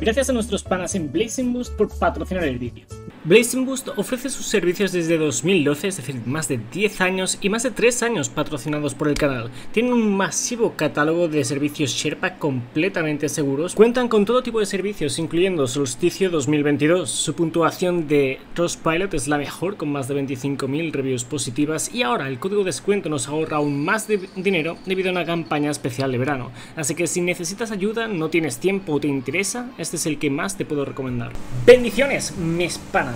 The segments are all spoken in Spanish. Gracias a nuestros panas en Blazing Boost por patrocinar el vídeo. Blazing Boost ofrece sus servicios desde 2012, es decir, más de 10 años y más de 3 años patrocinados por el canal. Tienen un masivo catálogo de servicios Sherpa completamente seguros. Cuentan con todo tipo de servicios, incluyendo Solsticio 2022. Su puntuación de Trustpilot es la mejor, con más de 25.000 reviews positivas. Y ahora el código de descuento nos ahorra aún más de dinero debido a una campaña especial de verano. Así que si necesitas ayuda, no tienes tiempo o te interesa, este es el que más te puedo recomendar. Bendiciones, mis panas.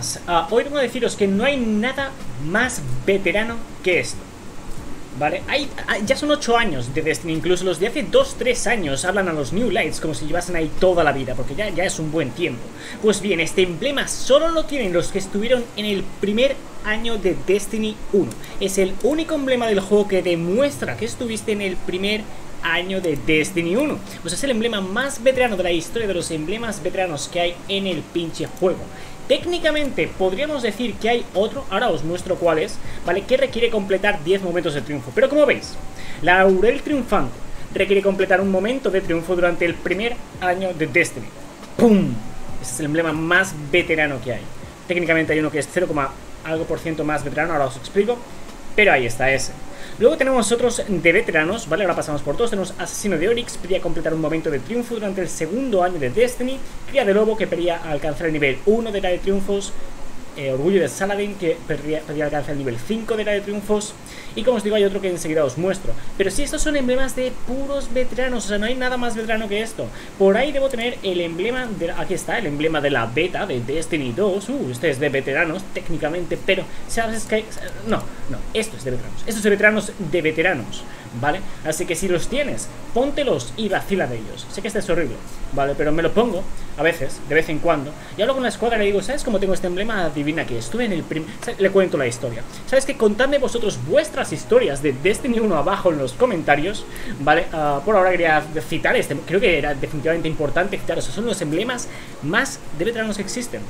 Hoy vengo a deciros que no hay nada más veterano que esto, ¿vale? Ya son 8 años de Destiny, incluso los de hace 2-3 años hablan a los New Lights como si llevasen ahí toda la vida, porque ya es un buen tiempo. Pues bien, este emblema solo lo tienen los que estuvieron en el primer año de Destiny 1. Es el único emblema del juego que demuestra que estuviste en el primer año de Destiny 1, pues es el emblema más veterano de la historia de los emblemas veteranos que hay en el pinche juego. Técnicamente podríamos decir que hay otro, ahora os muestro cuál es, ¿vale? Que requiere completar 10 momentos de triunfo, pero como veis, la Aurel Triunfante requiere completar un momento de triunfo durante el primer año de Destiny. ¡Pum! Ese es el emblema más veterano que hay. Técnicamente hay uno que es 0,% más veterano, ahora os explico, pero ahí está ese. Luego tenemos otros de veteranos, ¿vale? Ahora pasamos por todos. Tenemos Asesino de Oryx, pedía completar un momento de triunfo durante el segundo año de Destiny. Cría de Lobo, que pedía alcanzar el nivel 1 de la de triunfos. Orgullo de Saladin, que pedía alcanzar el nivel 5 de la de triunfos. Y como os digo, hay otro que enseguida os muestro. Pero sí, estos son emblemas de puros veteranos, o sea, no hay nada más veterano que esto. Por ahí debo tener el emblema de... Aquí está, el emblema de la beta de Destiny 2. Este es de veteranos, técnicamente, pero... ¿sabes qué? No, esto es de veteranos. Esto es de veteranos, ¿vale? Así que si los tienes, póntelos y vacila de ellos. Sé que este es horrible, ¿vale? Pero me lo pongo a veces, de vez en cuando. Y hablo con la escuadra y le digo, ¿sabes cómo tengo este emblema? Adivina que estuve en el primer... Le cuento la historia. ¿Sabes qué? Contadme vosotros vuestras historias de Destiny 1 abajo en los comentarios, ¿vale? Por ahora quería citar este, creo que era definitivamente importante citar, o sea, son los emblemas más de veteranos que existen.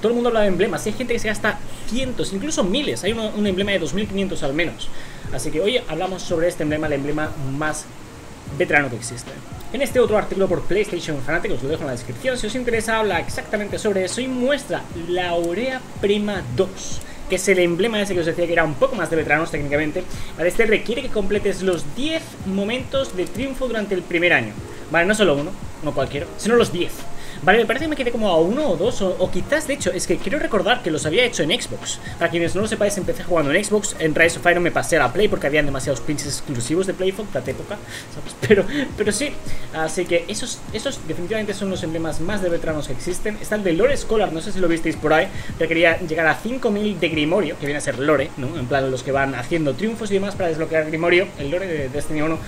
Todo el mundo habla de emblemas, hay gente que se gasta cientos, incluso miles, hay un emblema de 2500 al menos. Así que hoy hablamos sobre este emblema, el emblema más veterano que existe. En este otro artículo por PlayStation Fanatic, os lo dejo en la descripción, si os interesa, habla exactamente sobre eso y muestra la Aurea Prima 2. Que es el emblema ese que os decía que era un poco más de veteranos técnicamente, ¿vale? Este requiere que completes los 10 momentos de triunfo durante el primer año, ¿vale? No solo uno, no cualquiera, sino los 10, ¿vale? Me parece que me quedé como a uno o dos, o quizás, de hecho, es que quiero recordar que los había hecho en Xbox. Para quienes no lo sepáis, empecé jugando en Xbox, en Rise of Iron me pasé a la Play porque habían demasiados pinches exclusivos de Playful, de época, ¿sabes? Pero sí, así que esos definitivamente son los emblemas más de veteranos que existen. Está el de Lore Scholar, no sé si lo visteis por ahí, requería llegar a 5000 de Grimorio, que viene a ser Lore, ¿no? En plan, los que van haciendo triunfos y demás para desbloquear Grimorio, el Lore de Destiny 1,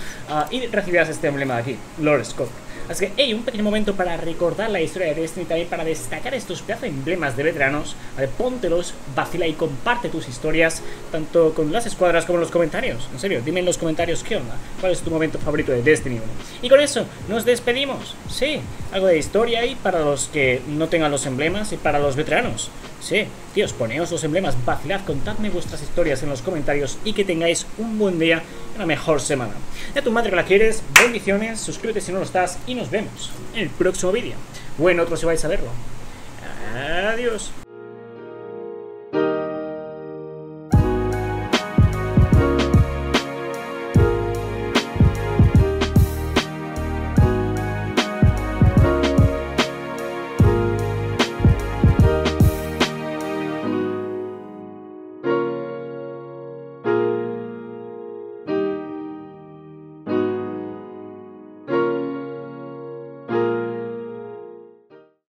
y recibirás este emblema de aquí, Lore Scholar. Así que, hey, un pequeño momento para recordar la historia de Destiny, también para destacar estos pedazos de emblemas de veteranos, ¿vale? Póntelos, vacila y comparte tus historias, tanto con las escuadras como en los comentarios. En serio, dime en los comentarios qué onda, cuál es tu momento favorito de Destiny 1. Y con eso, nos despedimos. Sí, algo de historia ahí para los que no tengan los emblemas y para los veteranos. Sí, tíos, poneos los emblemas, vacilad, contadme vuestras historias en los comentarios y que tengáis un buen día y una mejor semana. De tu madre que la quieres, bendiciones, suscríbete si no lo estás y nos vemos en el próximo vídeo. O en otro si vais a verlo. Adiós.